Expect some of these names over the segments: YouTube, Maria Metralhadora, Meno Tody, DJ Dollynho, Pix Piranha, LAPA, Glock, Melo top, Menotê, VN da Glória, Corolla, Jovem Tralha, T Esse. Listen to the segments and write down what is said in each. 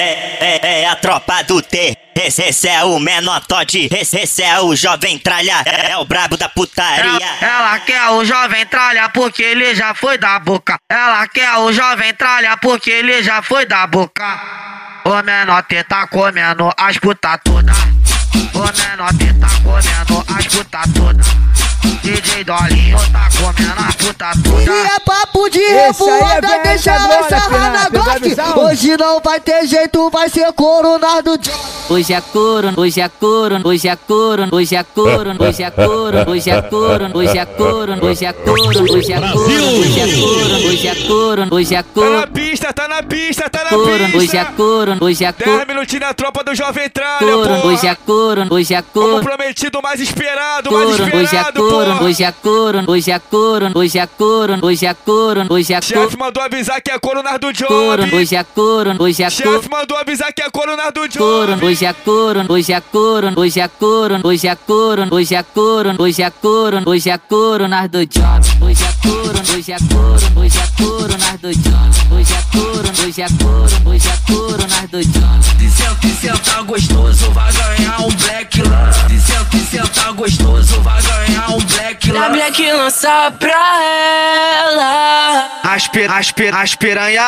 É a tropa do T Esse é o Meno Tody, esse é o Jovem Tralha, é o brabo da putaria. Ela quer o Jovem Tralha porque ele já foi da boca. Ela quer o Jovem Tralha porque ele já foi da boca. O Menotê tá comendo as puta toda. O Menotê tá comendo as puta toda. DJ Dollynho tá comendo as puta toda. E é papo de revoada, deixa nós sarrar na gote. Hoje não vai ter jeito, vai ser coronado de... Hoje é coro, hoje é coro, hoje é coro, hoje é coro, hoje é coro, hoje é coro, hoje é coro, hoje é coro, hoje é coro, hoje é coro, hoje é coro, hoje é coro. Tá na pista, tá na pista, tá na pista. Hoje é coro, hoje é coro. 10 minutinhos na tropa do Jovem Tralha. Hoje é coro, hoje é coro. Como prometido, mais esperado, mais esperado. Hoje é coro, hoje é coro, hoje é coro, hoje é coro, hoje é coro. Chefe mandou avisar que é coronado Job. Hoje é coro, hoje é coro. Chefe mandou avisar que é coronado Job. Hoje é coro, hoje é coro, hoje é coro, hoje é coro, hoje é coro, hoje é coro, hoje é coro, nós do Job. Hoje é coro, hoje é coro, hoje é coro, nós do Job. Hoje é coro, hoje é coro, hoje é coro, nós do Job. Se sentar gostoso, vai ganhar um black lance. Se sentar gostoso, vai ganhar um black lance. Dá black lança pra ela. As piranha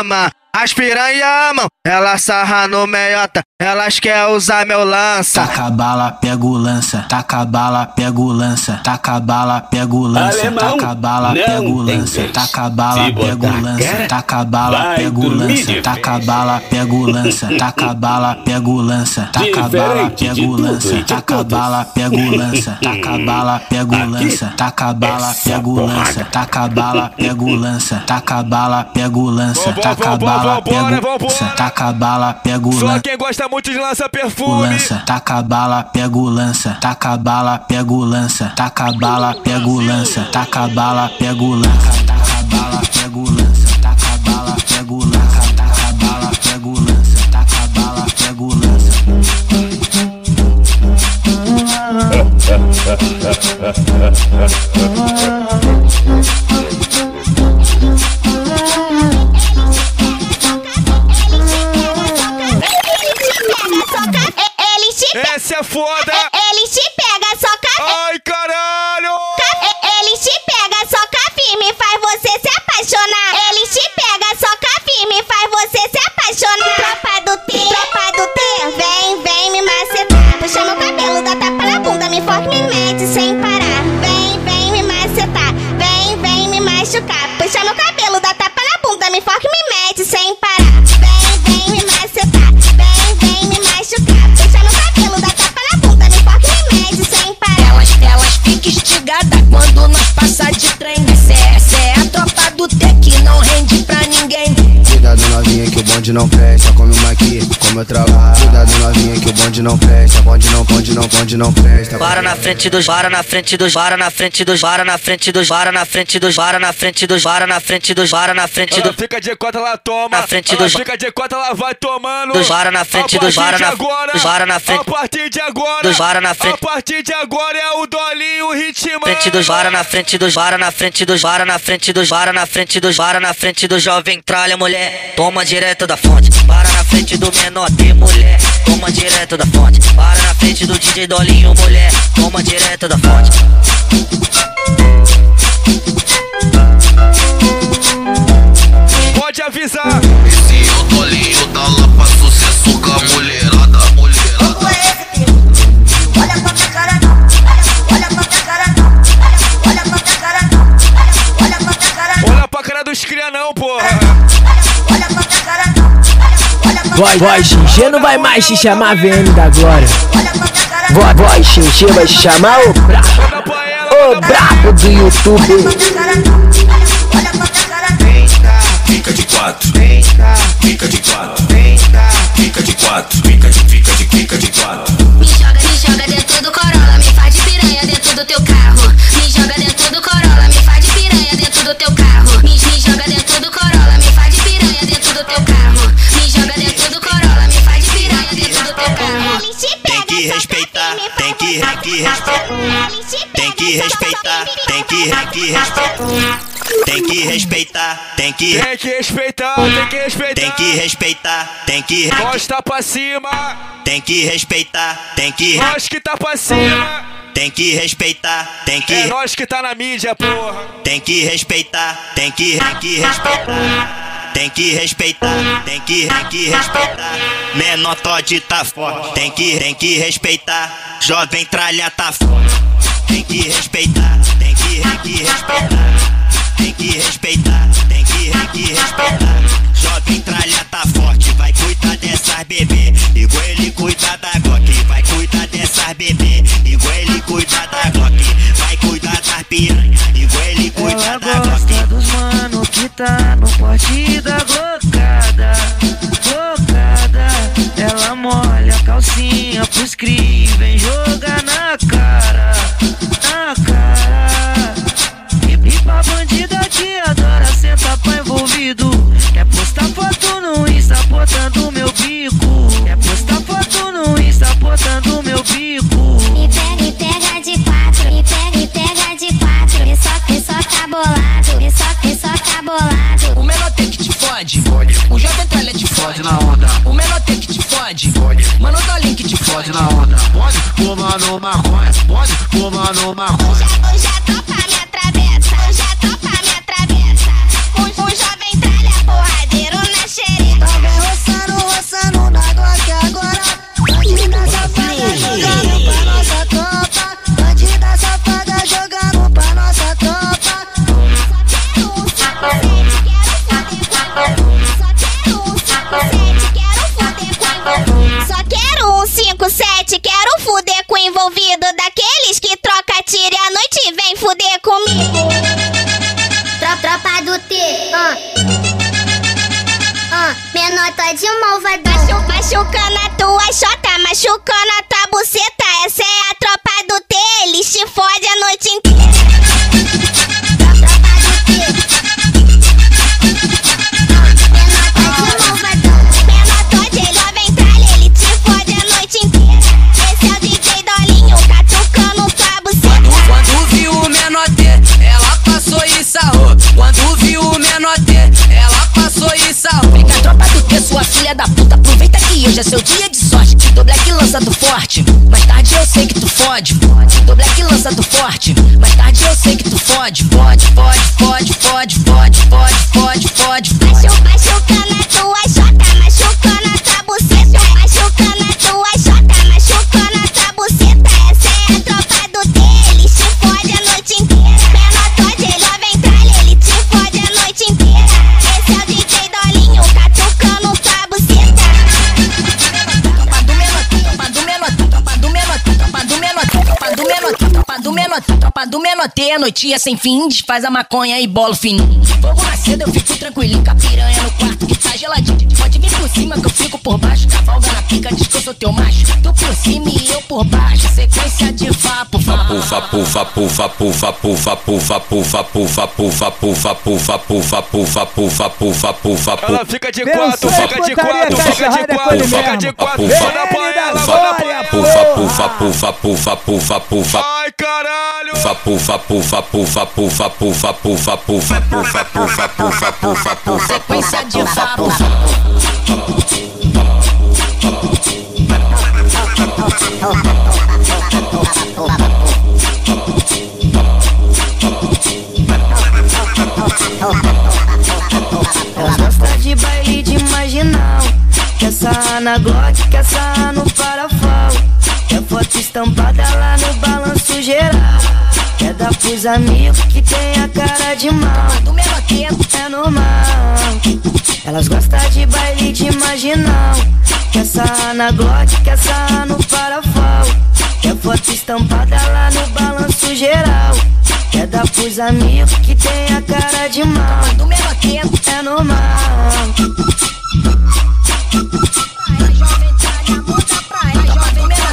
ama. As piranha amam, ela sarra no meiota, elas quer usar meu lança. Taca bala, pega o lança, taca bala, pega o lança, taca bala, pega o lança, taca bala, pega o lança, taca bala, pega o lança, taca bala, pega o lança, taca bala, pega o lança, taca bala, pega o lança, taca bala, pega o lança, taca bala, pega o lança, taca bala, pega o lança, taca bala, pega o lança, taca bala, pega o lança, taca bala, pega o lança, taca bala. Vambora, vambora. Taca bala, pega o lança. Só quem gosta muito de lança perfume. Lança, taca bala, pega o lança, taca bala, pega o lança, taca bala, pega o lança, taca bala, pega o lança, taca bala, pega o lança, taca bala, pega o lança, taca bala, pega o lança, taca bala, pega o lança. Esse é foda! Eles te pegam só com a... Ai, caralho! Eles te pegam só com a firme, faz você se apaixonar. Eles te pegam só com a firme, faz você se apaixonar. Tropa do T, vem, vem me macetar. Puxa meu cabelo, dá tapa na bunda, me forca, me mete sem parar. Vem, vem me macetar, vem, vem me machucar. Puxa meu cabelo, dá tapa na bunda, me forca, me mete sem parar. Vem, vem me macetar, vem, vem me machucar. Puxa meu cabelo, dá tapa na bunda, me forca, me mede sem parar. Elas ficam estigadas quando nós passa de trem. Essa é a tropa do T que não rende pra ninguém. Cuidado novinha que o bonde não presta, come uma aqui, come outra lá. Cuidado novinha que o bonde não presta, bonde não presta. Para na frente dos, para na frente dos, para na frente dos, para na frente dos, para na frente dos, para na frente dos, para na frente dos, para na frente dos. Fica de cota, ela toma. Na frente dos, fica de cota, ela vai tomando. Dos para na frente dos, para na frente. A partir de agora, dos vara na frente. A partir de agora é o Dollynho ritmando. Frente dos vara na frente dos vara na frente dos vara na frente dos vara na frente dos vara na frente do Jovem Tralha, mulher. Toma direto da fonte. Para na frente do Menotê, mulher. Toma direto da fonte. Para na frente do DJ Dollynho, mulher. Toma direto da fonte. Pode avisar. Esse é o Dollynho da lá pra sucesso com a mulherada. Dos cria não, porra. Vai, Xixê não vai mais se chamar VN da Glória. Vai, Xixê vai se chamar o brabo. O brabo do YouTube. Eita, fica de quatro. Eita, fica de quatro. Eita, fica de quatro. Fica de quatro. Me joga dentro do Corolla, me faz de piranha dentro do teu carro. Me joga dentro do Corolla, me faz de piranha dentro do teu carro. Me joga dentro do Corolla, me faz de piranha dentro do teu carro. Me joga dentro do Corolla, me faz de piranha dentro do teu carro. Tem que respeitar, tem que respeitar, tem que respeitar. tem que respeitar, tem que respeitar, tem que respeitar, tem que mostra pra cima, tem que respeitar, tem que nós que tá pra cima, tem que respeitar, tem que é nós que tá na mídia, porra, tem que respeitar, tem que respeitar. Tem que respeitar, tem que respeitar. Meno Tody tá forte, tem que respeitar. Jovem Tralha tá forte, tem que respeitar, tem que respeitar. Tem que respeitar, tem que respeitar. Jovem Tralha tá forte, vai cuidar dessas bebê, igual ele cuida da Glock, vai cuidar dessas bebê, igual ele cuida da Glock, vai cuidar das piranha, igual ele cuida da Glock. Ela gosta dos mano que tá no porte da glocada, glocada. Ela molha a calcinha pros cri, vem jogar na cara, na cara. E pra bandida que adora sentar pra envolvido, quer postar foto no Insta botando meu bico, quer postar foto no Insta botando meu bico. E pega de quatro, e pega de quatro. E só tá bolado, e só tá bolado. O Menotê que te fode, o Jovem Tralha te fode na onda. O Menotê que te fode, Meno Tody que te fode na onda. Pode fumar no maconha, pode fumar no maconha. Hoje a tropa me atravessa, hoje a tropa me atravessa. O Jovem Tralha porradeiro na xereca. Tá bem roçando, roçando na Glock agora. Bandida safada jogando pra nossa tropa. Bandida safada jogando pra nossa tropa. Só quero um 5 7, quero foder com envolvido. Só quero um 5 7, quero foder com envolvido. Daqueles que troca tiro e à noite vem foder comigo. Tropa do T, Meno Tody malvadão, machucando a tua xota, machucando a tua buceta. Essa é a tropa do T, eles te fodem a noite inteira. Tropa do T, Meno Tody malvadão, Meno Tody Jovem Tralha, ele te fode a noite inteira. Esse é o DJ Dollynho, catucando tua buceta. Quando viu o Meno Tody, ela passou e sarrou. Quando viu o Menotê, ela passou e salvou. Vem cá, tropa do T, sua filha da puta, aproveita que hoje é seu dia de sorte. Te dou black, lança do forte, mais tarde eu sei que tu fode. Te dou black, lança do forte, mais tarde eu sei que tu fode. Fode, fode, fode, fode, fode, fode, fode, fode. Machucando a tua xota, machucando a tua buceta. Machucando a tua xota, machucando a tua buceta. Essa é a tropa do T, eles te fode a noite inteira. Tropa do Menotê, a noite é sem fim, desfaz a maconha e bolo fininho. Fogo na seda, eu fico tranquilinho, com a piranha no quarto que tá geladinho. Pode vir por cima que eu fico por baixo, cavalga na pica, diz que eu sou teu macho. Tu por cima e eu por baixo, sequência de vapo, vapo, vapo, vapo, vapo, vapo, vapo, vapo, vapo, vapo, vapo, vapo, vapo, vapo, vapo, vapo, vapo, vapo. Ela fica de quatro, fica de quatro, fica de quatro, fica de quatro. Foda pra ela, foda pra ela. Vapo, vapo, vapo, vapo, vapo, vapo. Ai, caralho! Vapo, vapo, vapo, vapo, vapo, vapo, vapo, vapo, vapo, vapo, vapo, vapo, sequência de vapo. Ela gosta de baile de marginal, quer sarrar na Glock, quer sarrar no parafal. Quer foto estampada lá no balanço geral. Quer dar pros amigos que tem a cara de mal. Do mesmo tempo é normal. Elas gostam de baile de marginal. Quer sarrar na Glock, quer sarrar no parafal. Quer foto estampada lá no balanço geral. Quer dar pros amigos que tem a cara de mal. Do mesmo tempo é normal.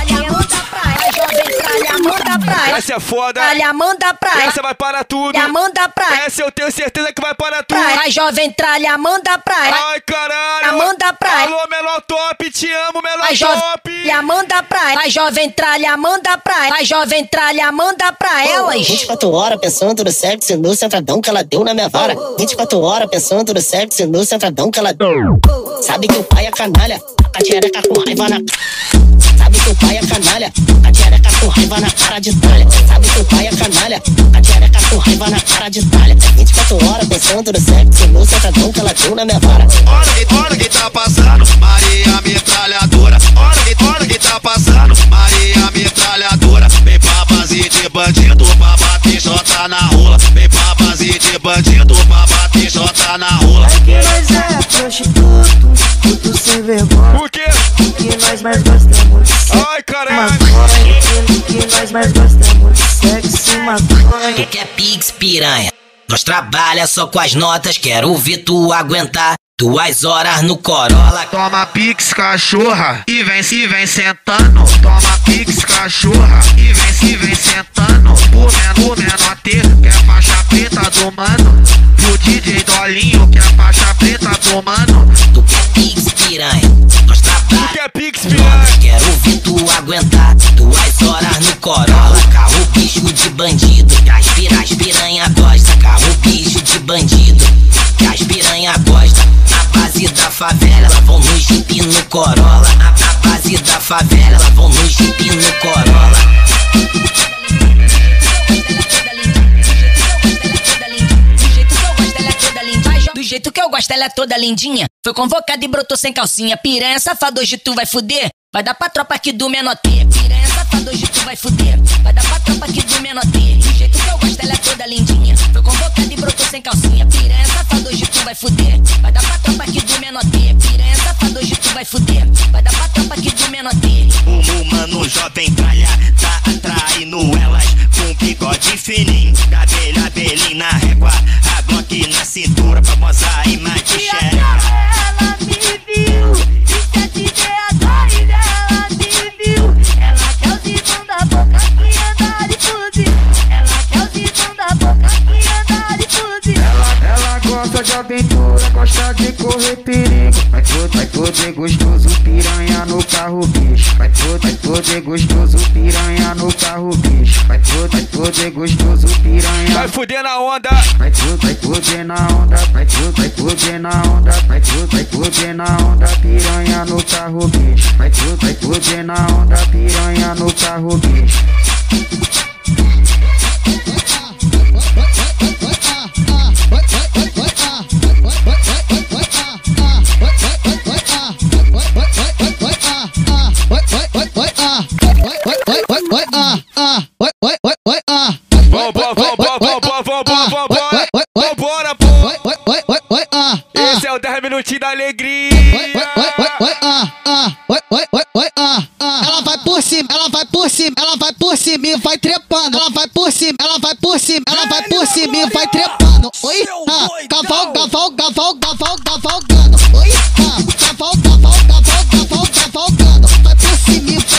Jovem Tralha, muda pra ela. Jovem Tralha, muda pra ela. Jovem Tralha, muda pra ela. Essa é foda. Tralha, manda pra lá. Essa vai parar tudo. Tralha, manda pra lá. Essa eu tenho certeza que vai parar tudo. Ai, Jovem Tralha, manda pra lá. Ai, caralho. Tralha, manda pra lá. Alô, Melo top, te amo, Melo top. Tralha, manda pra lá. Ai, Jovem Tralha, manda pra lá. Ai, Jovem Tralha, manda pra elas. 24 horas pensando no sexo e no centradão que ela deu na minha vara. 24 horas pensando no sexo e no centradão que ela deu. Sabe que o pai é canalha, a tchereca com raiva na... Sabe que o pai é canalha, a tchereca com raiva na cara de tralha. Sabe que o pai é canalha, a tchereca com raiva na cara de tralha. 24 horas pensando no sexo e no centradão que ela deu na minha vara. Olha quem tá passando, Maria Metralhadora. Olha quem tá passando, Maria Metralhadora. Vem pra base de bandido, pra bater jota na rola. Vem pra base de bandido, pra bater jota na rola. É que nós é prostituto, puto sem vergonha. O quê? O que nós mais gostamos? Ai, caralho! O que nós mais gostamos? Sexo, maconha. Tu quer Pix Piranha? Nós trabalha só com as notas, quero ver tu aguentar. 2 horas no Corolla. Toma Pix, cachorra, e vem sentando. Toma Pix, cachorra, e vem sentando. O Menotê, que é faixa preta do mano. O DJ Dollynho, que é faixa preta do mano. Tu quer Pix Piranha? Nós trabalha. Tu quer Pix Piranha? Quero ver tu aguentar. 2 horas no Corolla. Carro bicho de bandido, que as piranha gosta. Carro bicho de bandido, que as piranha gosta. A base da favela, elas vão no jipe no Corolla. A base da favela, elas vão no jipe no Corolla. Do jeito que eu gosto, ela é toda lindinha. Foi convocada e brotou sem calcinha. Piranha safado, hoje tu vai fuder. Vai dar pra tropa aqui do Menotê. Piranha safado, hoje tu vai fuder. Vai dar pra tropa aqui do Menotê. Do jeito que eu gosto, ela é toda lindinha. Foi convocada e brotou sem calcinha. Piranha safado, hoje tu vai fuder. Vai dar pra tropa aqui do Menotê. Piranha safado, hoje tu vai fuder. Vai dar pra tropa aqui do Menotê. O mano Jovem Tralha tá atraindo elas com bigode fininho, cabelo abelhinho na régua, a Glock na cintura, famosa imagem de xereca. Ela me viu, disse que é DJ Dollynho. Ela me viu, ela quer o zibão da boca que andar e fude. Ela quer o zibão da boca que andar e fude. Ela gosta de aventura, gosta de correr perigo. Vai foder gostoso, piranha no carro, bicho. Vai foder gostoso, piranha no carro, bicho. Vai foder gostoso, piranha. Vai foder na onda. Vai foder na onda. Vai foder na onda. Vai foder na onda, piranha no carro, bicho. Vai foder na onda, piranha no carro, bicho. Esse é o 10 minutinhos da alegria. Ela vai por cima, ela vai por cima, ela vai por cima e vai trepando. Ela vai por cima, ela vai por cima, ela vai por cima e vai trepando. Oi, cavalgando. Oi, cavalgando. Vai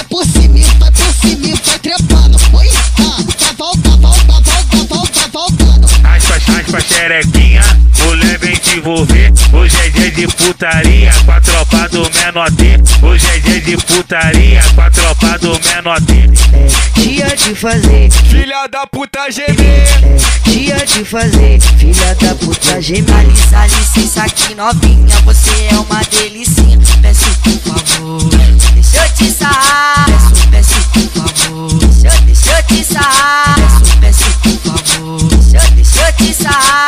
por cima, vai por cima, vai por cima e vai trepando. Oi, cavalgando. Aspa, xerequinha, mulher vem te envolver. Hoje é dia de putaria com a tropa do Menotê. Hoje é dia de putaria com a tropa do Menotê. É dia de fazer filha da puta gemer. É dia de fazer filha da puta gemer. Alisa, licença aqui novinha, você é uma delicinha. Peço por favor, deixa eu te sarrar. Peço por favor, deixa eu te sarrar. Peço por favor, deixa eu te sarrar.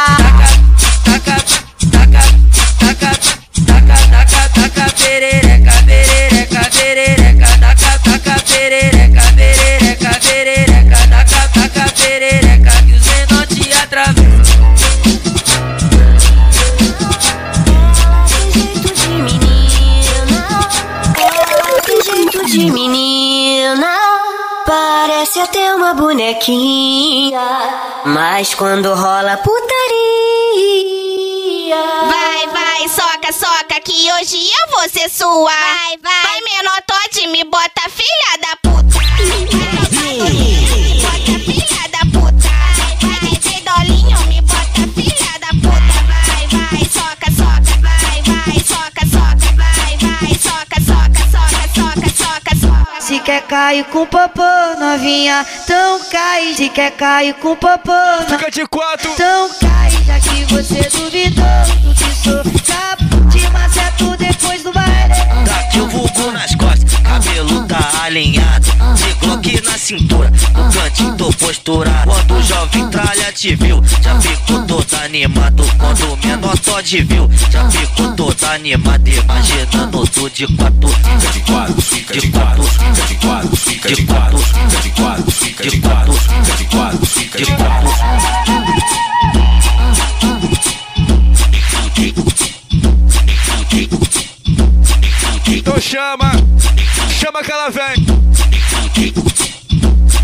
Taca perereca, perereca, perereca. Taca perereca, perereca, perereca. Taca perereca, que os menor te atravessam. Que jeito de menina, que jeito de menina. Parece até uma bonequinha, mas quando rola putaria. Vai, soca, que hoje eu vou ser sua. Vai, Meno Tody, me bota filha da puta. Bota filha quer cair com popô, novinha. Tão cai, se quer cair com popô. Fica de quatro. Tão cai, já que você duvidou do que sou. Sapo, te maceto depois do baile. Tá que o vulgo nas costas, cabelo tá alinhado. De Glock na cintura, no cantinho tô posturado. Quando o Jovem Tralha te viu, já ficou todo animado. Quando o Meno Tody viu, já ficou todo animado. Imaginando tu de quatro. Fica de quatro, fica de quatro, fica de quatro, fica de quatro, fica de quatro, fica de quatro, fica de quatro, fica de quatro. Então chama, chama que ela vem.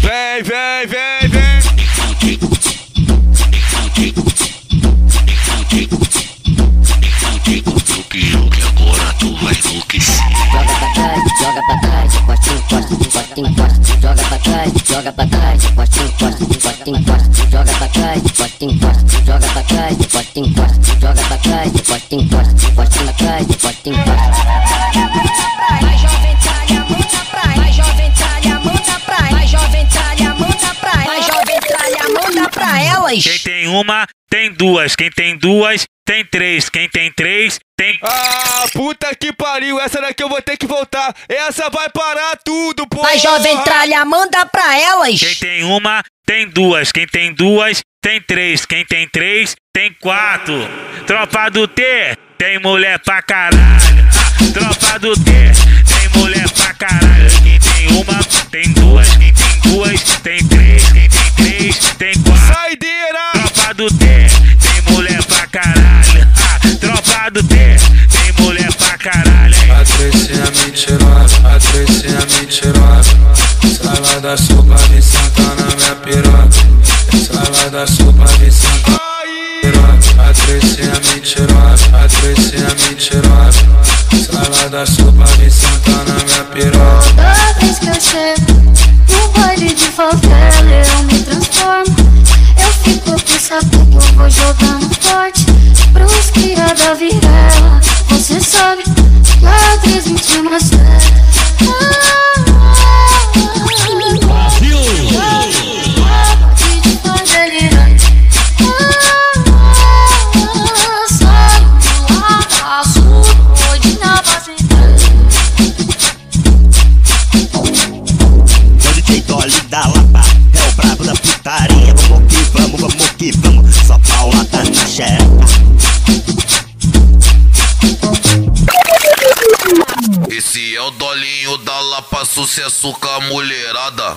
Vem, vem, vem, vem. O pior que agora tu vai enlouquecer. Joga pra trás, encosta, encosta, encosta, encosta. Joga pra trás, encosta, encosta, encosta, encosta. Joga pra trás, encosta, encosta. Joga pra trás, encosta, encosta. Joga pra trás, encosta, encosta, encosta na trás, encosta, encosta. Quem tem uma, tem duas. Quem tem duas, tem três. Quem tem três, tem... Ah, puta que pariu. Essa daqui eu vou ter que voltar. Essa vai parar tudo, pô. Mas Jovem Tralha, manda pra elas. Quem tem uma, tem duas. Quem tem duas, tem três. Quem tem três, tem quatro. Tropa do T, tem mulher pra caralho. Tropa do T, tem mulher pra caralho. Quem tem uma, tem duas. Quem tem duas, tem três. Quem tem três, tem quatro. Tropa do T, tem mulher pra caralho. Tropa do T, tem mulher pra caralho. A Trecinha mentirosa, a Trecinha mentirosa. Sai lá da sopa, vem sentar na minha piroca. Sai lá da sopa, vem sentar na piroca. A Trecinha mentirosa, a Trecinha mentirosa. Sai lá da sopa, vem sentar na minha piroca. Toda vez que eu chego no baile de favela, eu me transformo. Eu fico pro saco que eu vou jogando forte. Pros cria da virela, você sabe, lá 320 mais 10. Brasil! Pode te fazer lirar. Sai do abraço, hoje na base. Eu DJ Dollynho da Lapa, é o brabo da putaria. Vamos que vamos, só Paula tá na xereca. Esse é o Dollynho da Lapa, sucesso com a mulherada.